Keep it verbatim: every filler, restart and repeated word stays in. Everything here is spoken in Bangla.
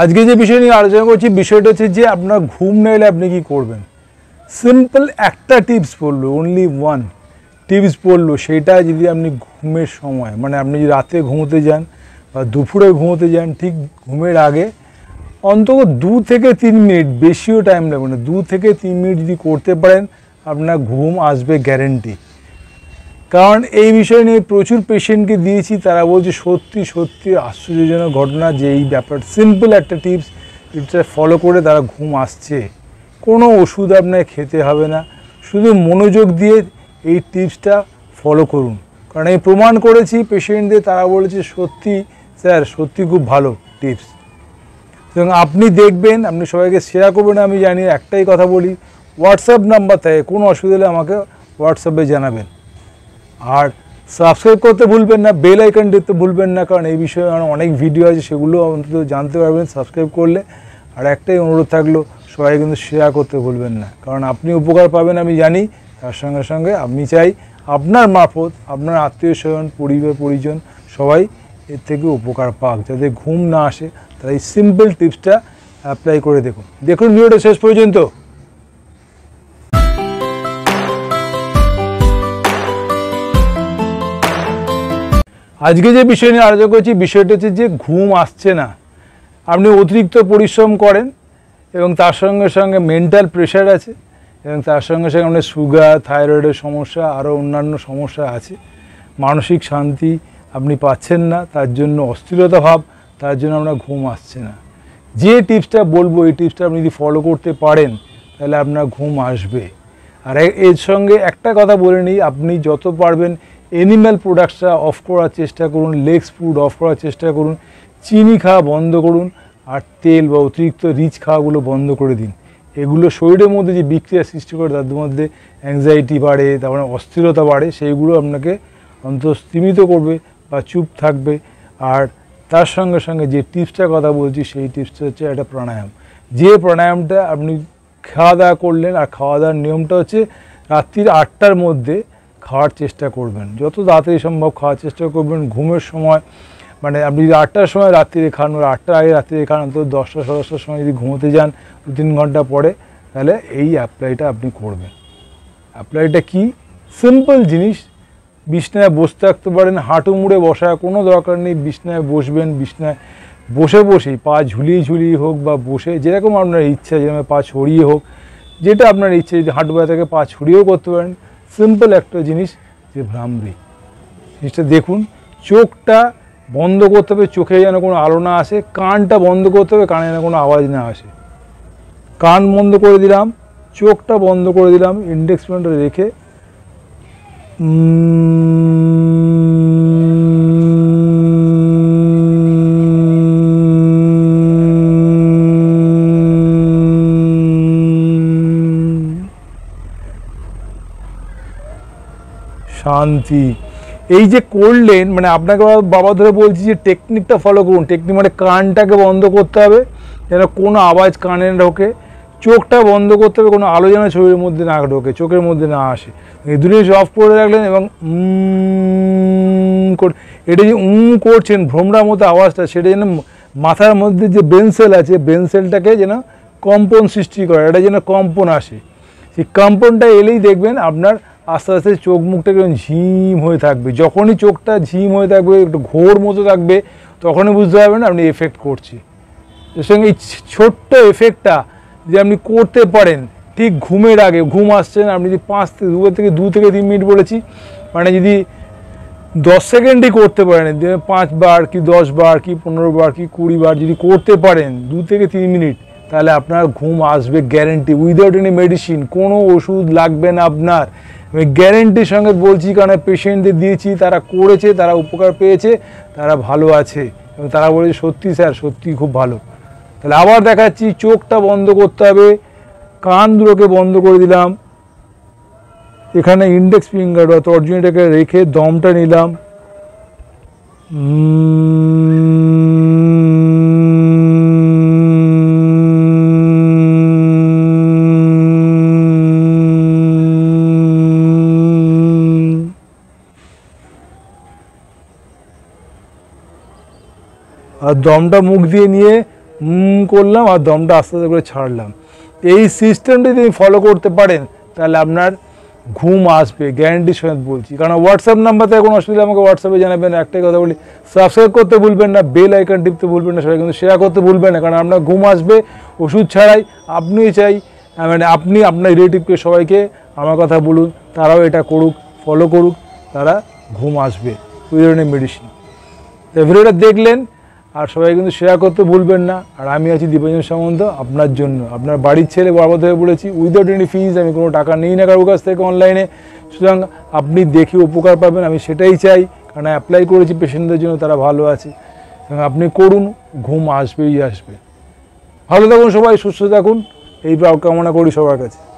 আজকে যে বিষয় নিয়ে আলোচনা করছি বিষয়টা হচ্ছে যে আপনার ঘুম না এলে আপনি কী করবেন। সিম্পল একটা টিপস পড়লো, অনলি ওয়ান টিপস পড়লো, সেটা যদি আপনি ঘুমের সময় মানে আপনি যদি রাতে ঘুমোতে যান বা দুপুরে ঘুমোতে যান, ঠিক ঘুমের আগে অন্তত দু থেকে তিন মিনিট, বেশিও টাইম লাগবে না, দু থেকে তিন মিনিট যদি করতে পারেন আপনার ঘুম আসবে গ্যারেন্টি। কারণ এই বিষয় নিয়ে প্রচুর পেশেন্টকে দিয়েছি, তারা বলছে সত্যি সত্যি আশ্চর্যজনক ঘটনা যে এই ব্যাপার সিম্পল একটা টিপস এটা ফলো করে তারা ঘুম আসছে। কোনো ওষুধ আপনাকে খেতে হবে না, শুধু মনোযোগ দিয়ে এই টিপসটা ফলো করুন। কারণ আমি প্রমাণ করেছি পেশেন্টদের, তারা বলেছে সত্যি স্যার সত্যি খুব ভালো টিপস। এবং আপনি দেখবেন, আপনি সবাইকে শেয়ার করবেন। আমি জানি একটাই কথা বলি, হোয়াটসঅ্যাপ নাম্বার থাকে, কোনো অসুবিধা হলে আমাকে হোয়াটসঅ্যাপে জানাবেন। আর সাবস্ক্রাইব করতে ভুলবেন না, বেল আইকন দিতে ভুলবেন না, কারণ এই বিষয়ে অনেক ভিডিও আছে, সেগুলো অন্তত জানতে পারবেন সাবস্ক্রাইব করলে। আর একটাই অনুরোধ থাকলো, সবাই কিন্তু শেয়ার করতে ভুলবেন না, কারণ আপনি উপকার পাবেন আমি জানি। তার সঙ্গে সঙ্গে আমি চাই আপনার মারফত আপনার আত্মীয় স্বজন, পরিবার পরিজন সবাই এর থেকে উপকার পাক। যাদের ঘুম না আসে তারা এই সিম্পল টিপসটা অ্যাপ্লাই করে দেখুন। দেখুন ভিডিওটা শেষ পর্যন্ত। আজকে যে বিষয় নিয়ে আলোচনা করছি বিষয়টা হচ্ছে যে ঘুম আসছে না, আপনি অতিরিক্ত পরিশ্রম করেন এবং তার সঙ্গে সঙ্গে মেন্টাল প্রেশার আছে, এবং তার সঙ্গে সঙ্গে আপনার সুগার, থাইরয়েডের সমস্যা, আরও অন্যান্য সমস্যা আছে। মানসিক শান্তি আপনি পাচ্ছেন না, তার জন্য অস্থিরতা ভাব, তার জন্য আপনার ঘুম আসছে না। যে টিপসটা বলবো এই টিপসটা আপনি যদি ফলো করতে পারেন তাহলে আপনার ঘুম আসবে। আর এর সঙ্গে একটা কথা বলে নিই, আপনি যত পারবেন অ্যানিম্যাল প্রোডাক্টসটা অফ করার চেষ্টা করুন, লেগস ফুড অফ করার চেষ্টা করুন, চিনি খাওয়া বন্ধ করুন, আর তেল বা অতিরিক্ত রিচ খাওয়াগুলো বন্ধ করে দিন। এগুলো শরীরের মধ্যে যে বিক্রিয়া সৃষ্টি করে, তার মধ্যে অ্যাংজাইটি বাড়ে, তারপরে অস্থিরতা বাড়ে, সেইগুলো আপনাকে অন্তত স্তীমিত করবে বা চুপ থাকবে। আর তার সঙ্গে সঙ্গে যে টিপসটার কথা বলছি সেই টিপসটা হচ্ছে একটা প্রাণায়াম। যে প্রাণায়ামটা আপনি খাওয়া দাওয়া করলেন, আর খাওয়া দাওয়ার নিয়মটা হচ্ছে রাত্রির আটটার মধ্যে খাওয়ার চেষ্টা করবেন, যত তাড়াতাড়ি সম্ভব খাওয়ার চেষ্টা করবেন। ঘুমের সময় মানে আপনি যদি আটটার সময় রাত্রিরে খান, আটটার আগে রাত্রিরে খান, অন্তত দশটা সাড়ে দশটার সময় যদি ঘুমোতে যান দু তিন ঘন্টা পরে, তাহলে এই অ্যাপ্লাইটা আপনি করবেন। অ্যাপ্লাইটা কি সিম্পল জিনিস, বিছনায় বসে থাকতে পারেন, হাঁটু মুড়ে বসা কোনো দরকার নেই, বিছনায় বসবেন। বিছনায় বসে বসেই পা ঝুলিয়ে ঝুলিয়ে হোক বা বসে, যেরকম আপনার ইচ্ছা, যেরকম পা ছড়িয়ে হোক, যেটা আপনার ইচ্ছে, যদি হাঁটু ব্যথা থাকে পা ছড়িয়েও করতে পারেন। সিম্পল একটা জিনিস যে ভ্রামরি জিনিসটা দেখুন, চোখটা বন্ধ করতে হবে, চোখে যেন কোনো আলো না আসে, কানটা বন্ধ করতে হবে, কানে যেন কোনো আওয়াজ না আসে। কান বন্ধ করে দিলাম, চোখটা বন্ধ করে দিলাম, ইন্ডেক্স পয়েন্টটা রেখে শান্তি। এই যে করলেন, মানে আপনাকে বাবা ধরে বলছি যে টেকনিকটা ফলো করুন। টেকনিক মানে কানটাকে বন্ধ করতে হবে যেন কোনো আওয়াজ কানে ঢোকে, চোখটা বন্ধ করতে হবে কোনো আলো যেন শরীরের মধ্যে না ঢোকে, চোখের মধ্যে না আসে। এই দুটো অফ করে রাখলেন এবং এটা যে উম করছেন ভ্রমরার মতো আওয়াজটা, সেটা যেন মাথার মধ্যে যে ব্রেন সেল আছে, ব্রেন সেলটাকে যেন কম্পন সৃষ্টি করে, এটা যেন কম্পন আসে। সেই কম্পনটা এলেই দেখবেন আপনার আস্তে আস্তে চোখ মুখটা কেমন ঝিম হয়ে থাকবে। যখনই চোখটা ঝিম হয়ে থাকবে, একটু ঘোর মতো থাকবে, তখনই বুঝতে পারবেন আপনি এফেক্ট করছি। এর সঙ্গে এই ছোট্ট এফেক্টটা যে আপনি করতে পারেন ঠিক ঘুমের আগে, ঘুম আসছেন আপনি যদি পাঁচ থেকে দু থেকে দু থেকে তিন মিনিট বলেছি, মানে যদি দশ সেকেন্ডই করতে পারেন, পাঁচবার কি দশ বার কি পনেরো বার কি কুড়ি বার যদি করতে পারেন দু থেকে তিন মিনিট, তাহলে আপনার ঘুম আসবে গ্যারেন্টি, উইদাউট এনি মেডিসিন। কোনো ওষুধ লাগবে না আপনার, আমি গ্যারেন্টির সঙ্গে বলছি, কারণ পেশেন্টদের দিয়েছি, তারা করেছে, তারা উপকার পেয়েছে, তারা ভালো আছে, এবং তারা বলেছে সত্যি স্যার সত্যি খুব ভালো। তাহলে আবার দেখাচ্ছি, চোখটা বন্ধ করতে হবে, কান দুটোকে বন্ধ করে দিলাম, এখানে ইন্ডেক্স ফিঙ্গার বা তর্জনীটাকে রেখে দমটা নিলাম, আর দমটা মুখ দিয়ে নিয়ে করলাম আর দমটা আস্তে আস্তে করে ছাড়লাম। এই সিস্টেমটি যদি ফলো করতে পারেন তাহলে আপনার ঘুম আসবে, গ্যারান্টি সমেত বলছি। কারণ হোয়াটসঅ্যাপ নাম্বার থেকে কোনো অসুবিধা আমাকে হোয়াটসঅ্যাপে জানাবেন। একটাই কথা বলি, সাবস্ক্রাইব করতে ভুলবেন না, বেল আইকন টিপতে ভুলবেন না সবাই, কিন্তু শেয়ার করতে ভুলবেন না। কারণ আপনার ঘুম আসবে ওষুধ ছাড়াই। আপনি চাই মানে আপনি আপনার রিলেটিভকে সবাইকে আমার কথা বলুন, তারাও এটা করুক, ফলো করুক, তারা ঘুম আসবে উইথ মেডিসিন। তো ভিডিওটা দেখলেন আর সবাই কিন্তু শেয়ার করতে ভুলবেন না। আর আমি আছি দীপাঞ্জন সামন্ত আপনার জন্য, আপনার বাড়ির ছেলে। বরাবর ধরে বলেছি উইদাউট এনি ফিজ, আমি কোনো টাকা নিই না কারোর কাছ থেকে অনলাইনে। সুতরাং আপনি দেখে উপকার পাবেন, আমি সেটাই চাই। কারণ অ্যাপ্লাই করেছি পেশেন্টদের জন্য, তারা ভালো আছে। আপনি করুন, ঘুম আসবেই আসবে। ভালো থাকুন সবাই, সুস্থ থাকুন, এই কামনা করি সবার কাছে।